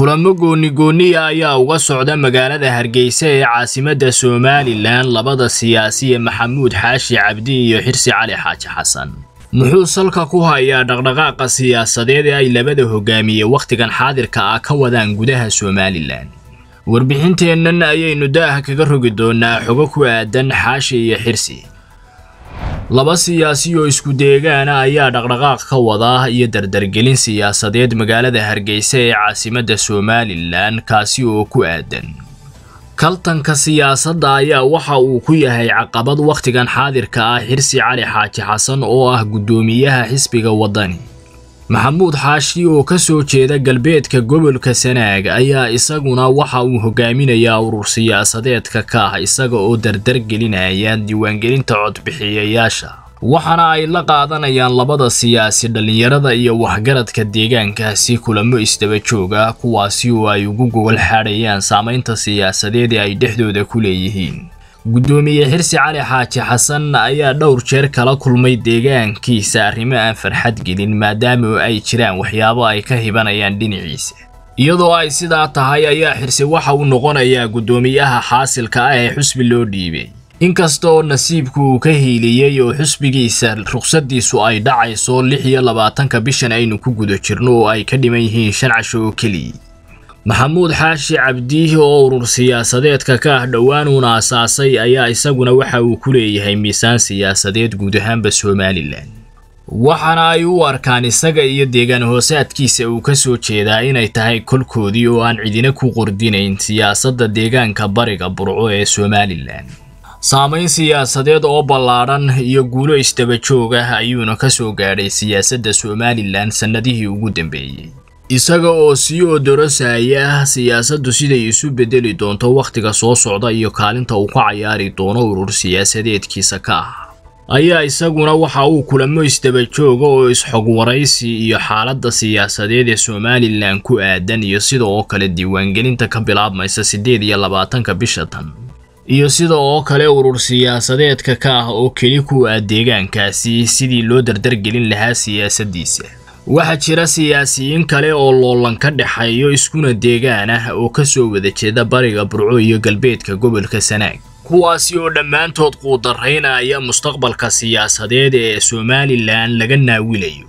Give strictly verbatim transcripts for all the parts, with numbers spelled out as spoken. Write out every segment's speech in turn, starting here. kulamo gooni gooniya ayaa uga socda magaalada Hargeysa ee caasimadda Soomaaliland labada siyaasiye Maxamuud Xaashi Cabdi iyo Xirsi Cali Xaaji Xasan. muxuu salka ku hayaa dhaqdhaqaaqa siyaasadeed ay labada hogaamiye waqtigan xaadirka ah ka wadaan gudaha Soomaaliland. warbixinteenna ayaynu daaha kaga rogi doonaa xogo ku aadan Xaashi iyo Xirsi. laba siyaasi oo isku deegaana ayaa dhaqdhaqaaq ka wada iyo dardargelin siyaasadeed magaalada Hargeysa ee caasimadda Soomaaliland kaasi oo ku aadan kaltanka siyaasadda ayaa waxa uu ku yahay caqabad waqtigan xaadirka ah Xirsi Cali Xaaji Xasan oo ah gudoomiyaha xisbiga wadani. Maxamuud Xaashi oo ka soo jeeda galbeedka gobolka Sanaag ayaa isaguna waxa uu hogaaminayaa urur siyaasadeedka ka ah isaga oo dardargelinaya diiwaangelinta codbixiyayaasha. Waxana ay la qaadanayaan labada siyaasi dhalinyarada iyo waxgaradka deegaankaasi kulamo isdaba jooga kuwaasi oo ay ugu gogol xareeyaan saameynta siyaasadeed ay dhexdooda ku leeyihiin. gudoomiye Xirsi Cali Xaaji Xasan ayaa dhowr jeer kala kulmay deegaankiisa arrimo aan farxad gelin maadaama ay jiraan waxyaabo ay ka hibanayaan dhinaciisa. iyadoo ay sidaa tahay ayaa Xirsi waxa uu noqonayaa gudoomiyaha xaasilka ah ee xusbi loo dhiibay. inkastoo nasiibku uu ka hiiliyay oo xusbigiisa ruqsadiisu ay dhacayso lix iyo labaatanka bishan aynu ku guda jirno oo ay ka dhiman yihiin shan casho oo kaliya. Maxamuud Xaashi Cabdi oo urur siyaasadeedka ka ah dhawaan una asaasay ayaa isaguna waxa uu ku leeyahay miisaan siyaasadeed guud ahaanba Soomaaliland. Waxana ay u arkaan isaga iyo deegaan hoosaadkiisa uu ka soo jeedaa inay tahay kolkoodii oo aan cidina ku qordinayn siyaasadda deegaanka bariga burco ee Soomaaliland. saameyn siyaasadeed oo ballaaran iyo guulo isdaba joog ah ayuuna ka soo gaadhay siyaasadda Soomaaliland sanadihii ugu dambeeyay. isaga oo si oo dorosaya siyaasaddu siday isu bedeli doonto waqtiga soo socda iyo kaalinta uu ka ciyaari doono urur siyaasadeedkiisa ka ah. ayaa isaguna waxa uu kulamo isdaba jooga oo isxog waraysi iyo xaaladda siyaasadeed ee Soomaaliland ku aadan iyo sidoo kale diiwaangelinta ka bilaabmaysa siddeed iyo labaatanka bisha tan. iyo sidoo kale urur siyaasadeedka ka ah oo keli ku aad deegaankaasi sidii loo dardargelin lahaa siyaasaddiisa. waxa jira siyaasiyiin kale oo loolan ka dhaxeeyo iskuna deegaan ah oo ka soo wada jeeda bariga burco iyo galbeedka gobolka Sanaag kuwaasi oo dhammaantood quudaraynaya mustaqbalka siyaasadeed ee Soomaaliland laga naawilayo.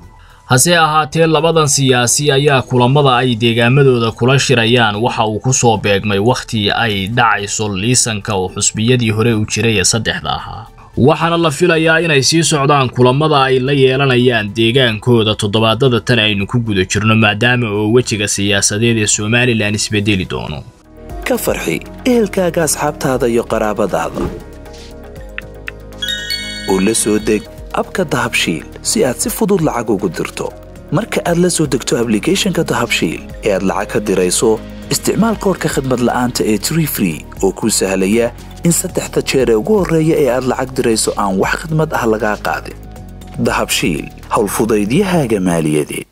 hase ahaatee labadan siyaasi ayaa kulamada ay deegaamadooda kula shirayaan waxa uu ku soo beegmay waqti ay dhacayso liisanka oo xusbiyadii hore u jiray ee saddexda ahaa. waxana la filayaa inay sii socdaan kulamada ay la yeelanayaan deegaankooda toddobaadada tan aynu ku guda jirno maadaama oo wejiga siyaasadeed ee Soomaaliland isbedeli doono. ka farxi ehelkaaga asxaabtaada iyo qaraabadaada. oo la soo deg abka dahabshiil si aad si fudud lacag ugu dirto. marka aad la soo degto application-ka dahabshiil ee aad lacag ka dirayso isticmaal koodhka khidmad la'aanta ee three free oo kuu sahlaya in saddexda jeer ee ugu horreeya ee aad lacag dirayso aan wax khidmad ah lagaa qaadin. dahabshiil hawlfudaydiyahaaga maaliyadeed.